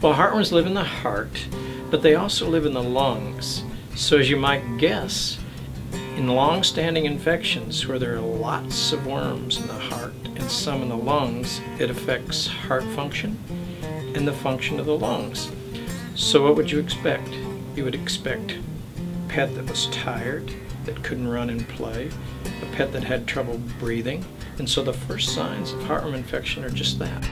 Well, heartworms live in the heart, but they also live in the lungs. So as you might guess, in long-standing infections where there are lots of worms in the heart and some in the lungs, it affects heart function and the function of the lungs. So what would you expect? You would expect a pet that was tired, that couldn't run and play, a pet that had trouble breathing, and so the first signs of heartworm infection are just that.